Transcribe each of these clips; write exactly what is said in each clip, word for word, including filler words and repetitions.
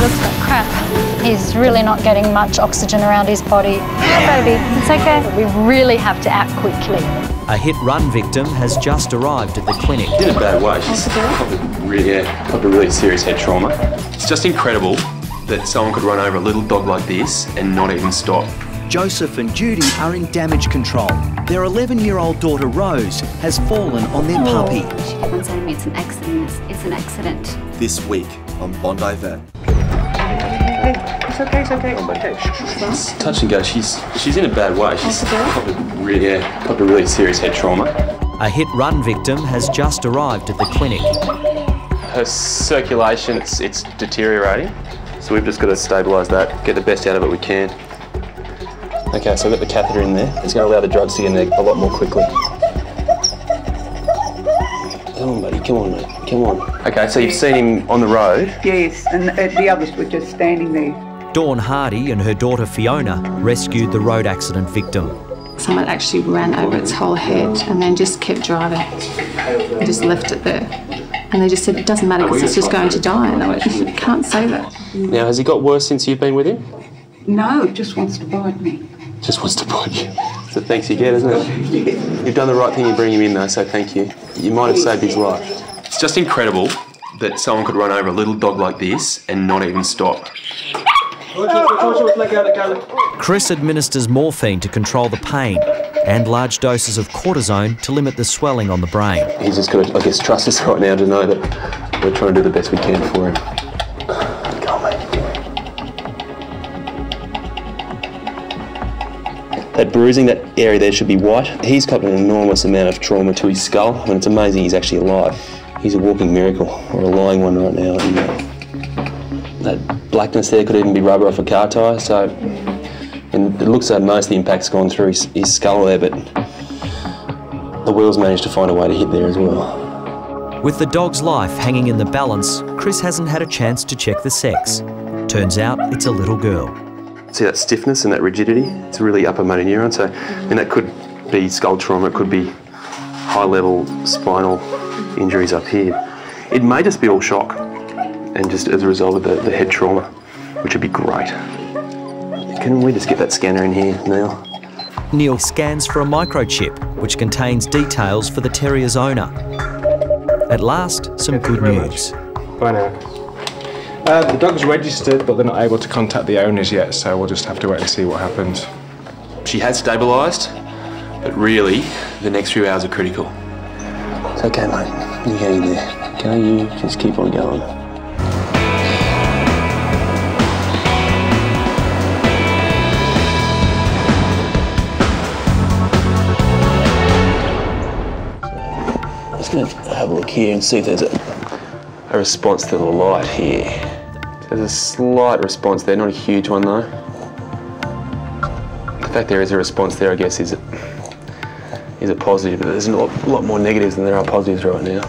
looks like crap. He's really not getting much oxygen around his body. Yeah, baby, it's okay. We really have to act quickly. A hit-run victim has just arrived at the clinic. In a bad way. She's probably really, yeah, probably really serious head trauma. It's just incredible that someone could run over a little dog like this and not even stop. Joseph and Judy are in damage control. Their eleven-year-old daughter Rose has fallen on their puppy. She keeps telling me it's an accident. It's an accident. This week on Bondi Vet. It's okay, it's okay. It's okay. It's touch and go. She's she's in a bad way. She's probably really, yeah, probably really serious head trauma. A hit-run victim has just arrived at the clinic. Her circulation, it's it's deteriorating. So we've just got to stabilise that, get the best out of it we can. Okay, so we've got the catheter in there. It's going to allow the drugs to get in there a lot more quickly. Come on, buddy, come on, mate, come on. Okay, so you've seen him on the road? Yes, and the others were just standing there. Dawn Hardy and her daughter Fiona rescued the road accident victim. Someone actually ran over its whole head and then just kept driving. They just left it there. And they just said, it doesn't matter because it's just going to die. And I went, can't say that. Now, has he got worse since you've been with him? No, it just wants to bite me. Just wants to bite you. It's the thanks you get, isn't it? Yeah. You've done the right thing in bringing him in, though, so thank you. You might have saved his life. It's just incredible that someone could run over a little dog like this and not even stop. Chris administers morphine to control the pain and large doses of cortisone to limit the swelling on the brain. He's just got to, I guess, trust us right now to know that we're trying to do the best we can for him. That bruising, that area there should be white. He's copped an enormous amount of trauma to his skull, and it's amazing he's actually alive. He's a walking miracle, or a lying one right now. And, uh, that blackness there could even be rubber off a car tyre, so... And it looks like most of the impact's gone through his, his skull there, but the wheels managed to find a way to hit there as well. With the dog's life hanging in the balance, Chris hasn't had a chance to check the sex. Turns out it's a little girl. See that stiffness and that rigidity? It's really upper motor neuron, so, and that could be skull trauma, it could be high-level spinal injuries up here. It may just be all shock, and just as a result of the, the head trauma, which would be great. Can we just get that scanner in here, Neil? Neil scans for a microchip, which contains details for the terrier's owner. At last, some yeah, good news. Bye now. Uh, the dog's registered, but they're not able to contact the owners yet, so we'll just have to wait and see what happens. She has stabilised, but really, the next few hours are critical. It's okay, mate. You get in there. Can you just keep on going? I'm just going to have a look here and see if there's a, a response to the light here. There's a slight response there, not a huge one though. The fact there is a response there, I guess, is, is a positive, but there's a lot, lot more negatives than there are positives right now.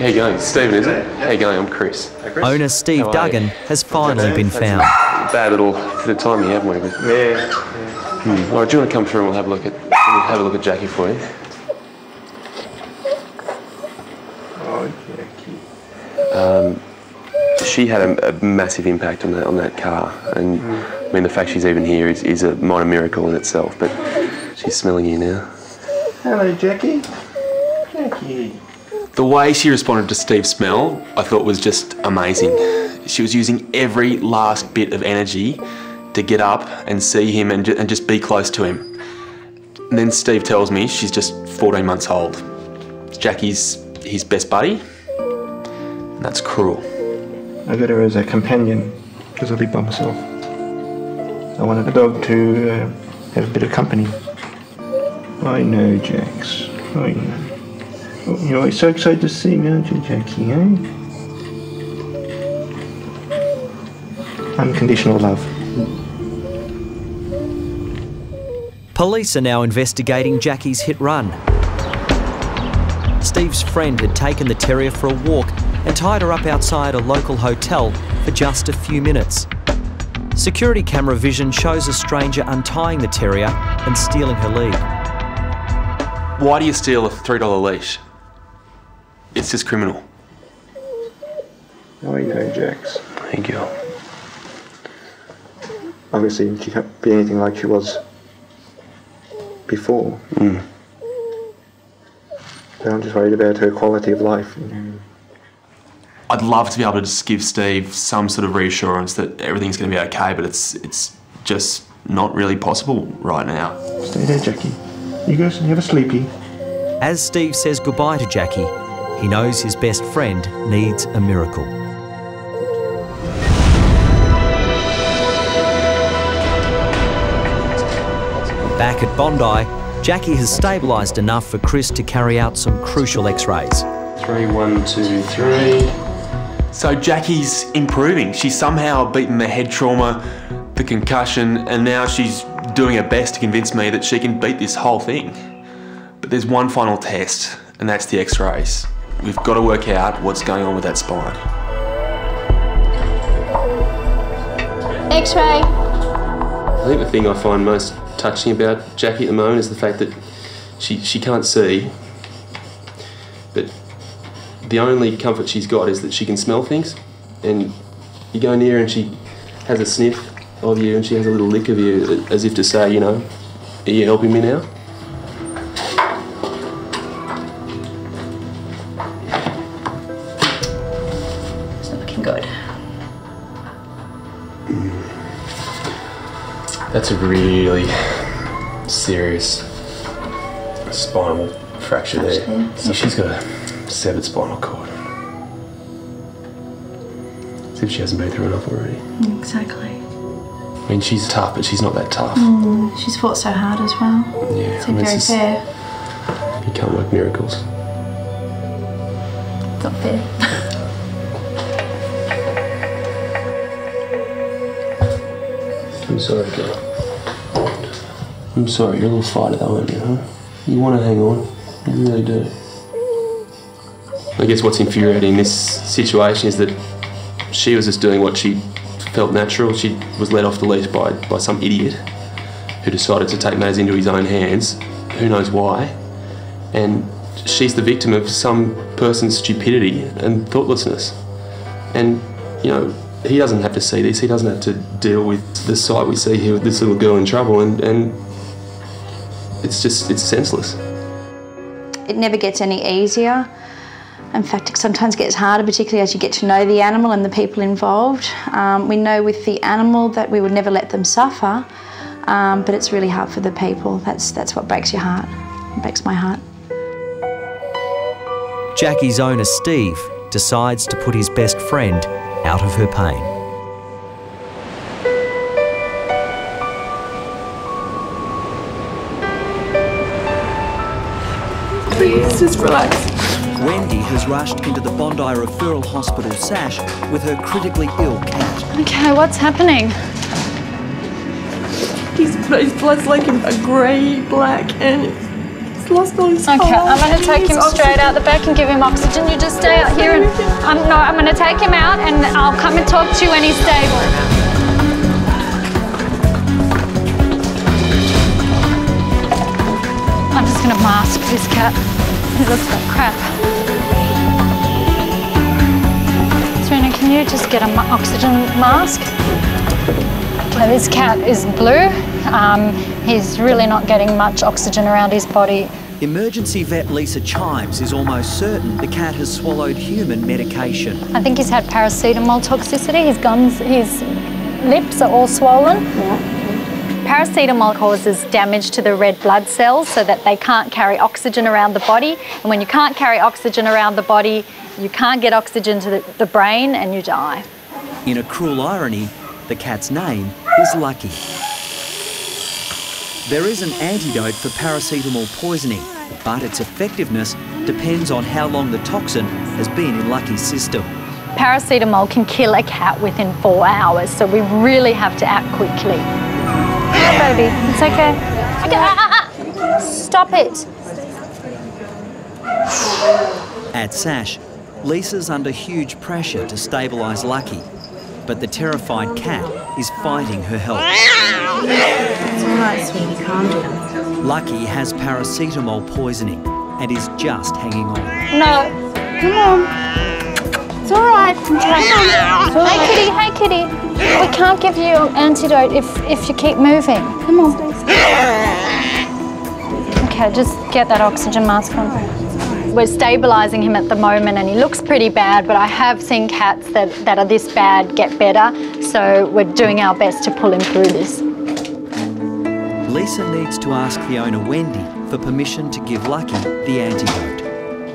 How you going? Stephen, is it? How you going? I'm Chris. Hey, Chris. Owner Steve Duggan has finally been found. That's a bad little bit of time you have, haven't we? But... Yeah. yeah. Hmm. All right, do you want to come through and we'll have a look at, we'll have a look at Jackie for you? Oh, Jackie. Um, She had a, a massive impact on that on that car, and mm. I mean the fact she's even here is, is a minor miracle in itself. But she's smelling you now. Hello, Jackie. Jackie. The way she responded to Steve's smell, I thought was just amazing. She was using every last bit of energy to get up and see him and, ju and just be close to him. And then Steve tells me she's just fourteen months old. Jackie's his best buddy. And that's cruel. I got her as a companion because I live by myself. I wanted a dog to uh, have a bit of company. I know, Jax. I know. You're always so excited to see me, aren't you, Jackie, eh? Unconditional love. Police are now investigating Jackie's hit run. Steve's friend had taken the terrier for a walk and tied her up outside a local hotel for just a few minutes. Security camera vision shows a stranger untying the terrier and stealing her lead. Why do you steal a three dollar leash? It's just criminal. I know, Jax. Thank you. Obviously, she can't be anything like she was before. Mm. So I'm just worried about her quality of life. I'd love to be able to just give Steve some sort of reassurance that everything's going to be okay, but it's it's just not really possible right now. Stay there, Jackie. You guys never sleepy. As Steve says goodbye to Jackie, he knows his best friend needs a miracle. Back at Bondi, Jackie has stabilised enough for Chris to carry out some crucial x-rays. Three, one, two, three. So Jackie's improving. She's somehow beaten the head trauma, the concussion, and now she's doing her best to convince me that she can beat this whole thing. But there's one final test, and that's the x-rays. We've got to work out what's going on with that spine. X-ray. I think the thing I find most touching about Jackie at the moment is the fact that she, she can't see, but the only comfort she's got is that she can smell things, and you go near and she has a sniff of you and she has a little lick of you as if to say, you know, are you helping me now? It's not looking good. That's a really serious spinal fracture there. Actually, so she's got a severed spinal cord. As if she hasn't been through enough already. Exactly. I mean, she's tough, but she's not that tough. Mm, she's fought so hard as well. Yeah, it's I mean, very it's just, fair. You can't work miracles. It's not fair. I'm sorry, girl. I'm sorry, you're a little fighter though, aren't you, huh? You want to hang on. You really do. I guess what's infuriating in this situation is that she was just doing what she felt natural. She was led off the leash by, by some idiot who decided to take matters into his own hands, who knows why, and she's the victim of some person's stupidity and thoughtlessness. And, you know, he doesn't have to see this. He doesn't have to deal with the sight we see here with this little girl in trouble, and, and it's just, it's senseless. It never gets any easier. In fact, it sometimes gets harder, particularly as you get to know the animal and the people involved. Um, we know with the animal that we would never let them suffer, um, but it's really hard for the people. That's, that's what breaks your heart. It breaks my heart. Jackie's owner, Steve, decides to put his best friend out of her pain. Please, just relax. Wendy has rushed into the Bondi Referral Hospital, Sash, with her critically ill cat. Okay, what's happening? His blood's like a grey, black, and it's lost all his. Okay, I'm going to take him oxygen. straight out the back and give him oxygen. You just stay out here, and I'm no, I'm going to take him out, and I'll come and talk to you when he's stable. I'm just going to mask this cat. He looks like crap. Can you just get an oxygen mask? Now, this cat is blue. Um, he's really not getting much oxygen around his body. Emergency vet Lisa Chimes is almost certain the cat has swallowed human medication. I think he's had paracetamol toxicity. His gums, his lips are all swollen. Yeah. Paracetamol causes damage to the red blood cells so that they can't carry oxygen around the body. And when you can't carry oxygen around the body, you can't get oxygen to the, the brain and you die. In a cruel irony, the cat's name is Lucky. There is an antidote for paracetamol poisoning, but its effectiveness depends on how long the toxin has been in Lucky's system. Paracetamol can kill a cat within four hours, so we really have to act quickly. Oh, baby, it's okay. Okay, ah, ah, ah. Stop it. At Sash, Lisa's under huge pressure to stabilise Lucky, but the terrified cat is fighting her help. It's all right, sweetie, calm down. Lucky has paracetamol poisoning and is just hanging on. No, come on. It's all right. It's all right. It's all right. Hey, kitty. Hey, kitty. We can't give you an antidote if, if you keep moving. Come on. Okay, just get that oxygen mask on. We're stabilising him at the moment and he looks pretty bad, but I have seen cats that, that are this bad get better, so we're doing our best to pull him through this. Lisa needs to ask the owner, Wendy, for permission to give Lucky the antidote.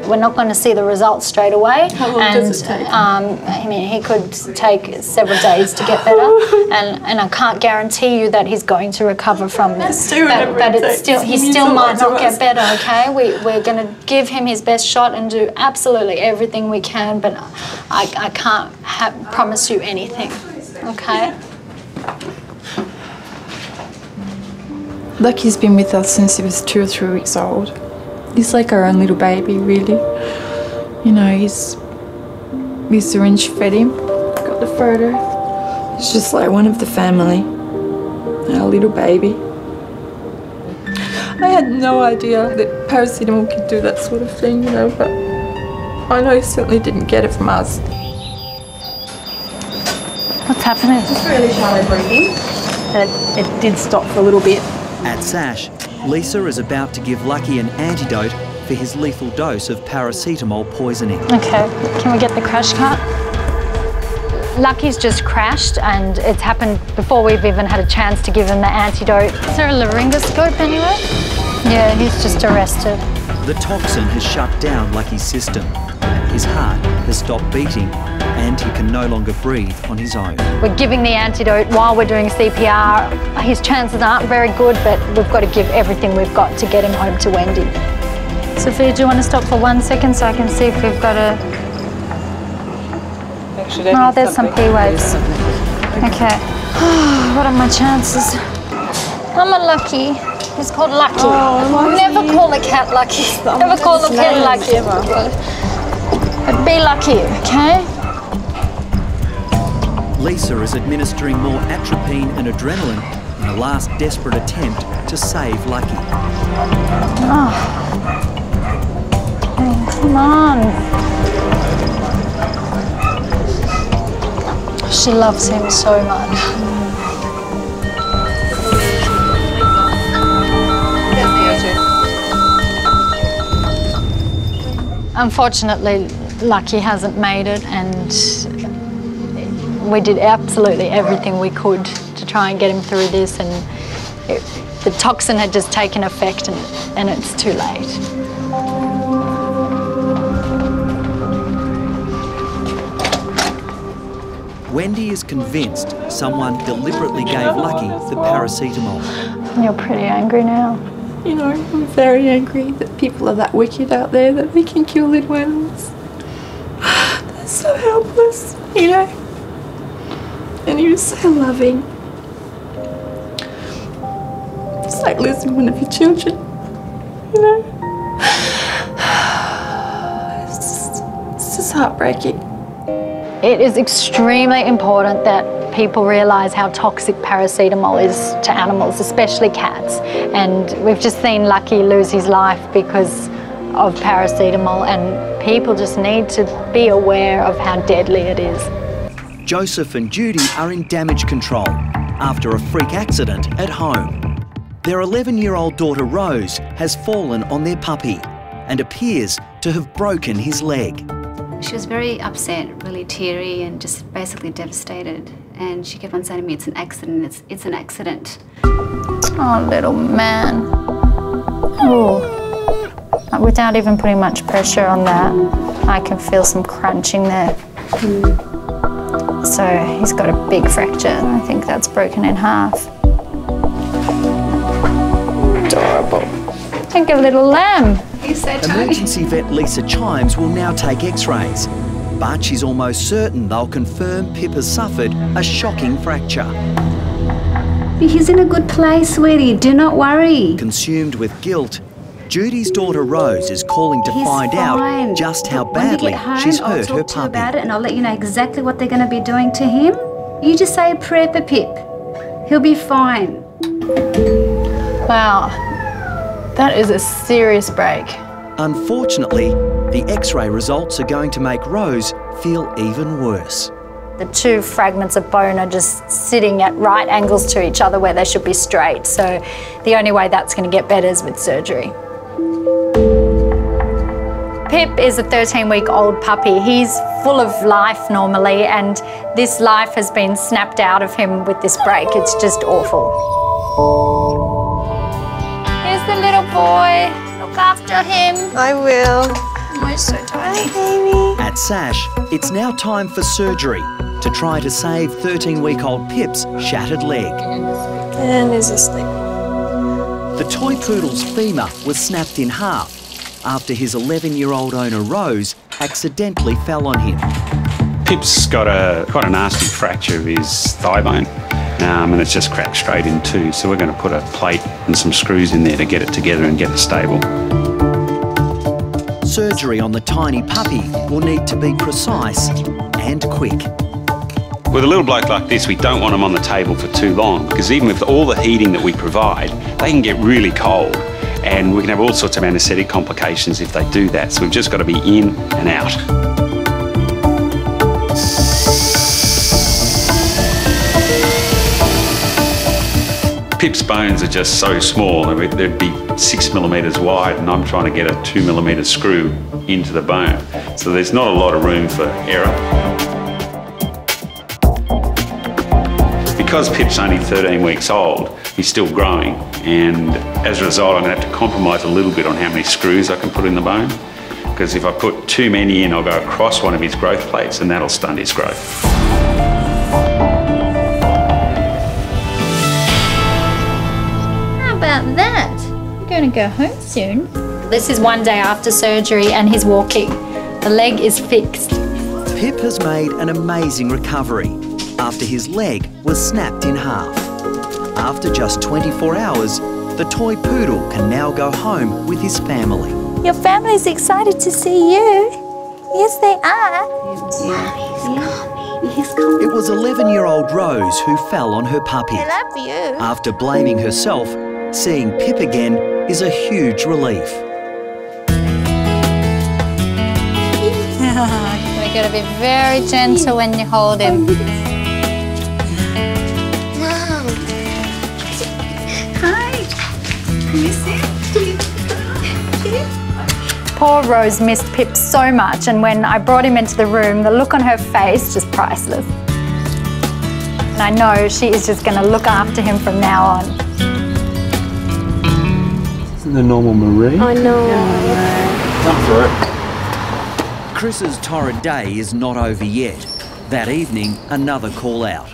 We're not going to see the results straight away. How long and, does it take? Um, I mean, he could take several days to get better, and, and I can't guarantee you that he's going to recover from this. But, but it's still, he still might not get better, okay? We, we're going to give him his best shot and do absolutely everything we can, but I, I can't ha promise you anything, okay? Lucky's been with us since he was two or three weeks old. He's like our own little baby, really. You know, he's... we syringe fed him. Got the photo. He's just like one of the family. Our little baby. I had no idea that paracetamol could do that sort of thing, you know, but I know he certainly didn't get it from us. What's happening? Just really shallow breathing. And it, it did stop for a little bit. At Sash, Lisa is about to give Lucky an antidote for his lethal dose of paracetamol poisoning. Okay, can we get the crash cart? Lucky's just crashed and it's happened before we've even had a chance to give him the antidote. Is there a laryngoscope anywhere? Yeah, he's just arrested. The toxin has shut down Lucky's system. His heart has stopped beating and he can no longer breathe on his own. We're giving the antidote while we're doing C P R. His chances aren't very good, but we've got to give everything we've got to get him home to Wendy. Sophia, do you want to stop for one second so I can see if we've got a... Actually, oh, there's some P waves. Okay. What are my chances? I'm unlucky. He's called Lucky. Oh, never call a cat Lucky. Never call a cat Lucky. Ever. But be lucky, okay? Lisa is administering more atropine and adrenaline in a last desperate attempt to save Lucky. Oh. Oh, come on. She loves him so much. Unfortunately, Lucky hasn't made it, and we did absolutely everything we could to try and get him through this, and it, the toxin had just taken effect, and, and it's too late. Wendy is convinced someone deliberately gave Lucky the paracetamol. You're pretty angry now. You know, I'm very angry that people are that wicked out there, that they can kill little animals. They're so helpless, you know. And he was so loving. It's like losing one of your children, you know. It's just, it's just heartbreaking. It is extremely important that people realise how toxic paracetamol is to animals, especially cats. And we've just seen Lucky lose his life because of paracetamol, and people just need to be aware of how deadly it is. Joseph and Judy are in damage control after a freak accident at home. Their eleven-year-old daughter Rose has fallen on their puppy and appears to have broken his leg. She was very upset, really teary, and just basically devastated. And she kept on saying to me, it's an accident, it's, it's an accident. Oh, little man. Oh. Without even putting much pressure on that, I can feel some crunching there. Mm. So he's got a big fracture. I think that's broken in half. Adorable. Like a little lamb. He's so tiny. Emergency vet Lisa Chimes will now take x-rays. But she's almost certain they'll confirm Pip has suffered a shocking fracture. He's in a good place, sweetie. Do not worry. Consumed with guilt, Judy's daughter Rose is calling to He's find fine. out just how badly home, she's hurt her puppy. I'll talk to you about it and I'll let you know exactly what they're going to be doing to him. You just say a prayer for Pip. He'll be fine. Wow. That is a serious break. Unfortunately, the X-ray results are going to make Rose feel even worse. The two fragments of bone are just sitting at right angles to each other where they should be straight, so the only way that's going to get better is with surgery. Pip is a thirteen-week-old puppy. He's full of life normally, and this life has been snapped out of him with this break. It's just awful. Here's the little boy. Look after him. I will. We're so tiny. Hi, baby. At Sash, it's now time for surgery to try to save thirteen-week-old Pip's shattered leg. And he's asleep. The toy poodle's femur was snapped in half after his eleven-year-old owner, Rose, accidentally fell on him. Pip's got a quite a nasty fracture of his thigh bone, um, and it's just cracked straight in two, so we're going to put a plate and some screws in there to get it together and get it stable. Surgery on the tiny puppy will need to be precise and quick. With a little bloke like this, we don't want them on the table for too long, because even with all the heating that we provide, they can get really cold. And we can have all sorts of anaesthetic complications if they do that, so we've just got to be in and out. Pip's bones are just so small, they'd be six millimetres wide, and I'm trying to get a two millimetre screw into the bone, so there's not a lot of room for error. Because Pip's only thirteen weeks old, he's still growing, and as a result I'm going to have to compromise a little bit on how many screws I can put in the bone, because if I put too many in I'll go across one of his growth plates and that'll stunt his growth. How about that? You're going to go home soon. This is one day after surgery and he's walking. The leg is fixed. Pip has made an amazing recovery after his leg was snapped in half. After just twenty-four hours, the toy poodle can now go home with his family. Your family's excited to see you. Yes, they are. Yeah. Yeah. It was eleven-year-old Rose who fell on her puppy. I love you. After blaming herself, seeing Pip again is a huge relief. You've got to be very gentle when you hold him. Poor Rose missed Pip so much, and when I brought him into the room, the look on her face, just priceless. And I know she is just going to look after him from now on. Isn't the normal Marie? I know. Not for it. Chris's torrid day is not over yet. That evening, another call out.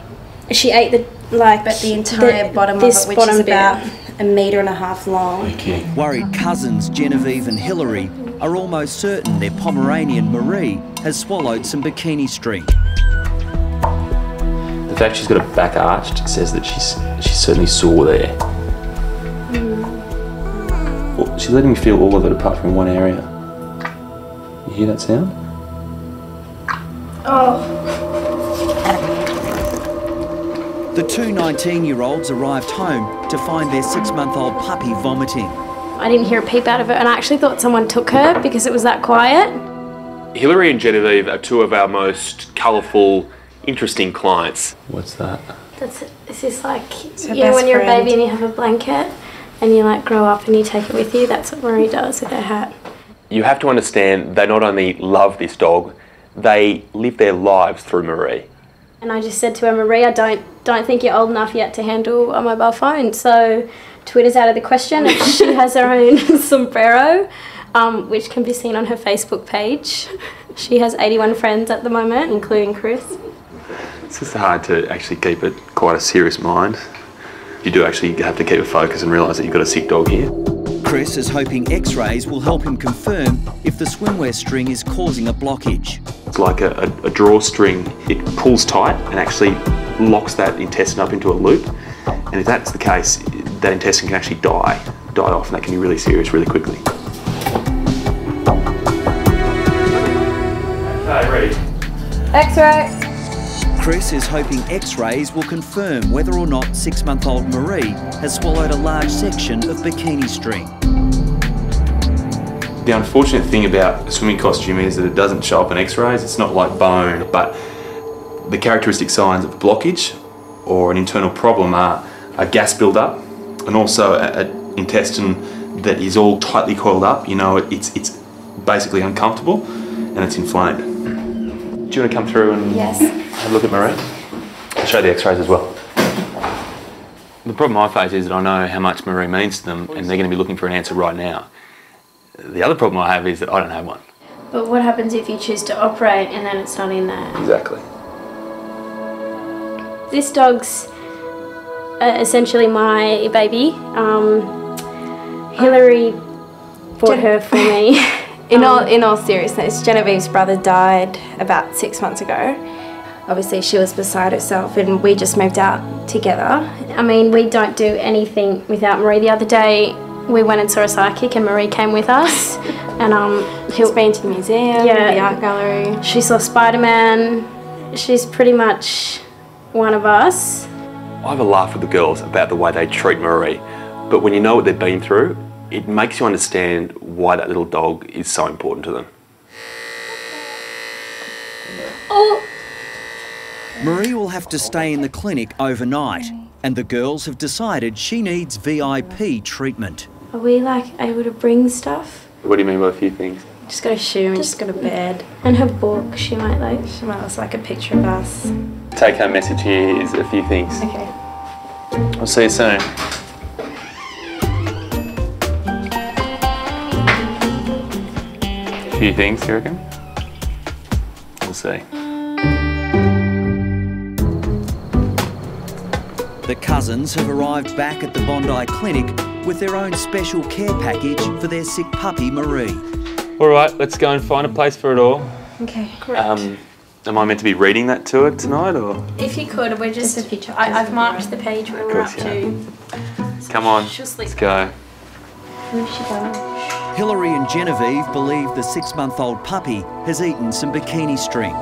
She ate the like, but the entire the, bottom of it, which is about bit. a metre and a half long. Okay. Worried cousins Genevieve and Hilary are almost certain their Pomeranian Marie has swallowed some bikini string. The fact she's got a back arched says that she's she's certainly sore there. Mm. Well, she's letting me feel all of it apart from one area. You hear that sound? Oh. The two nineteen-year-olds arrived home to find their six-month-old puppy vomiting. I didn't hear a peep out of it, and I actually thought someone took her because it was that quiet. Hilary and Genevieve are two of our most colourful, interesting clients. What's that? That's it's just like, it's yeah, when you're friend. a baby and you have a blanket and you like grow up and you take it with you, that's what Marie does with her hat. You have to understand they not only love this dog, they live their lives through Marie. And I just said to her, Marie, I don't, don't think you're old enough yet to handle a mobile phone, so Twitter's out of the question. And she has her own sombrero, um, which can be seen on her Facebook page. She has eighty-one friends at the moment, including Chris. It's just hard to actually keep it quite a serious mind. You do actually have to keep a focus and realise that you've got a sick dog here. Chris is hoping X-rays will help him confirm if the swimwear string is causing a blockage. It's like a, a, a drawstring, it pulls tight and actually locks that intestine up into a loop. And if that's the case, that intestine can actually die, die off, and that can be really serious really quickly. Okay, ready. X-ray. Chris is hoping X-rays will confirm whether or not six-month-old Marie has swallowed a large section of bikini string. The unfortunate thing about a swimming costume is that it doesn't show up in x-rays. It's not like bone, but the characteristic signs of a blockage or an internal problem are a gas buildup and also an intestine that is all tightly coiled up. You know, it's, it's basically uncomfortable and it's inflamed. Do you want to come through and yes. have a look at Marie? I'll show the x-rays as well. The problem I face is that I know how much Marie means to them and they're going to be looking for an answer right now. The other problem I have is that I don't have one. But what happens if you choose to operate and then it's not in there? Exactly. This dog's essentially my baby. Um, Hilary bought Gen her for me. in, um, all, in all seriousness, Genevieve's brother died about six months ago. Obviously she was beside herself and we just moved out together. I mean, we don't do anything without Marie. The other day we went and saw a psychic and Marie came with us. And um, she's been to the museum, yeah, the art gallery. She saw Spider-Man. She's pretty much one of us. I have a laugh with the girls about the way they treat Marie, but when you know what they've been through, it makes you understand why that little dog is so important to them. Oh. Marie will have to stay in the clinic overnight and the girls have decided she needs V I P treatment. Are we like able to bring stuff? What do you mean by a few things? Just got a shoe and just got a bed. And her book, she might like. She might also like a picture of us. Take home message here is a few things. Okay. I'll see you soon. A few things, do you reckon? We'll see. The cousins have arrived back at the Bondi Clinic with their own special care package for their sick puppy Marie. All right, let's go and find a place for it all. Okay, correct. Um, am I meant to be reading that to it tonight, or? If you could, we're just, just a picture. I, I've marked the page where we're up to. Come on, let's go. Where's she going? Hilary and Genevieve believe the six-month-old puppy has eaten some bikini string.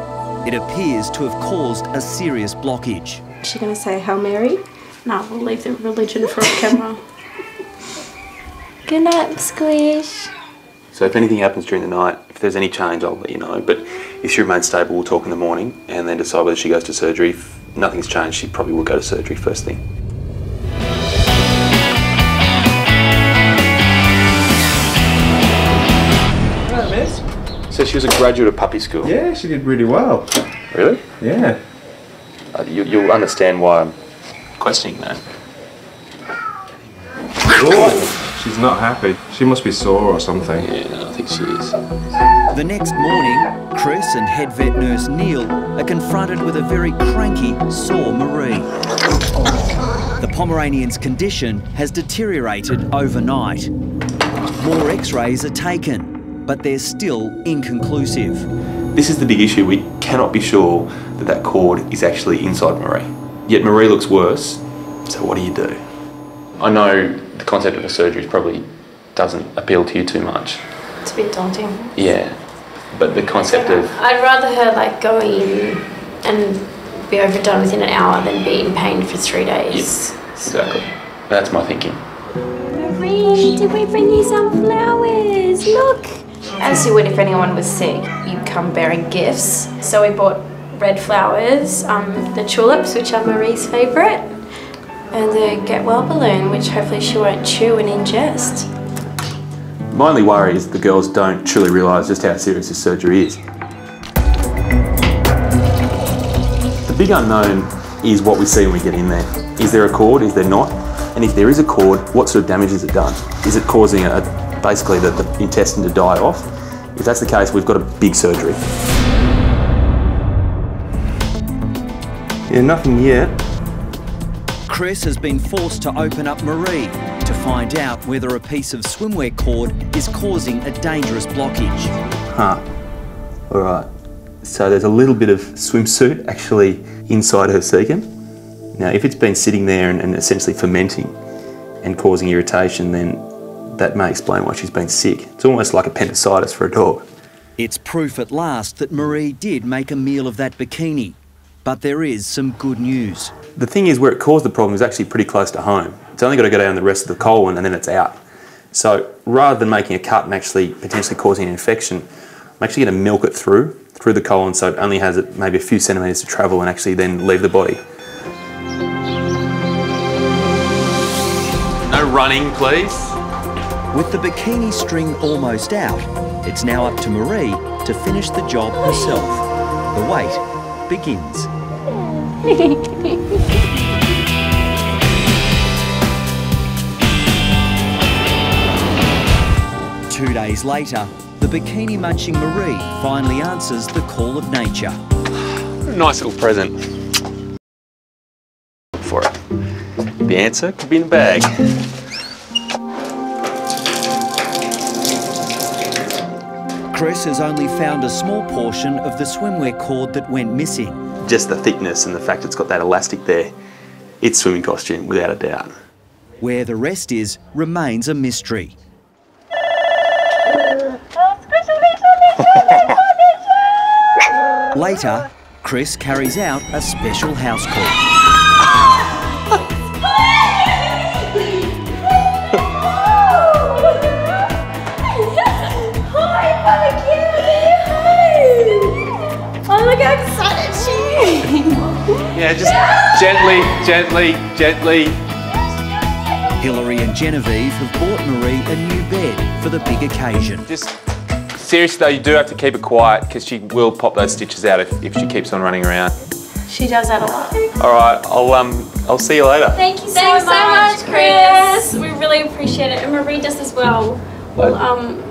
It appears to have caused a serious blockage. Is she going to say Hail Mary? No, we'll leave the religion for a camera. Good night, Squish. So if anything happens during the night, if there's any change, I'll let you know. But if she remains stable, we'll talk in the morning and then decide whether she goes to surgery. If nothing's changed, she probably will go to surgery first thing. Hello, miss. So she was a graduate of puppy school? Yeah, she did really well. Really? Yeah. Uh, you, you'll understand why I'm questioning that. Oh, she's not happy. She must be sore or something. Yeah, no, I think she is. The next morning, Chris and head vet nurse Neil are confronted with a very cranky, sore Marie. The Pomeranian's condition has deteriorated overnight. More x-rays are taken, but they're still inconclusive. This is the big issue. We cannot be sure that that cord is actually inside Marie. Yet Marie looks worse, so what do you do? I know the concept of a surgery probably doesn't appeal to you too much. It's a bit daunting. Yeah, but the concept of... I'd rather her like go in and be overdone within an hour than be in pain for three days. Yes, exactly. That's my thinking. Marie, did we bring you some flowers? Look! As you would if anyone was sick, you'd come bearing gifts. So we bought red flowers, um, the tulips, which are Marie's favourite, and the get well balloon, which hopefully she won't chew and ingest. My only worry is the girls don't truly realise just how serious this surgery is. The big unknown is what we see when we get in there. Is there a cord? Is there not? And if there is a cord, what sort of damage is it done? Is it causing a basically the, the intestine to die off? If that's the case, we've got a big surgery. Yeah, nothing yet. Chris has been forced to open up Marie to find out whether a piece of swimwear cord is causing a dangerous blockage. Huh. All right. So there's a little bit of swimsuit actually inside her cecum. Now, if it's been sitting there and, and essentially fermenting and causing irritation, then that may explain why she's been sick. It's almost like appendicitis for a dog. It's proof at last that Marie did make a meal of that bikini, but there is some good news. The thing is, where it caused the problem is actually pretty close to home. It's only got to go down the rest of the colon and then it's out. So rather than making a cut and actually potentially causing an infection, I'm actually going to milk it through, through the colon, so it only has it maybe a few centimetres to travel and actually then leave the body. No running, please. With the bikini string almost out, it's now up to Marie to finish the job herself. The wait begins. Two days later, the bikini-munching Marie finally answers the call of nature. Nice little present. Look for it. The answer could be in a bag. Chris has only found a small portion of the swimwear cord that went missing. Just the thickness and the fact it's got that elastic there, it's swimming costume, without a doubt. Where the rest is remains a mystery. Later, Chris carries out a special house call. Oh my God, I'm excited, she! Yeah, just gently, gently, gently. Hilary and Genevieve have bought Marie a new bed for the big occasion. Just seriously though, you do have to keep it quiet because she will pop those stitches out if, if she keeps on running around. She does that a lot. All right, I'll um, I'll see you later. Thank you so, Thanks much, so much, Chris. We really appreciate it, and Marie does as well. We'll um,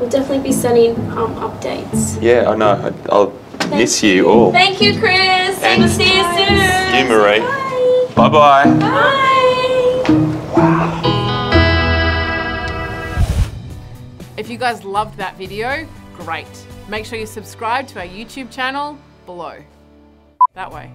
we'll definitely be sending um updates. Yeah, I know. I, I'll Thank miss you. you all. Thank you, Chris. And we'll see you soon. You, Marie. Bye. Bye. Bye. Bye. Wow. If you guys loved that video, great. Make sure you subscribe to our YouTube channel below. That way.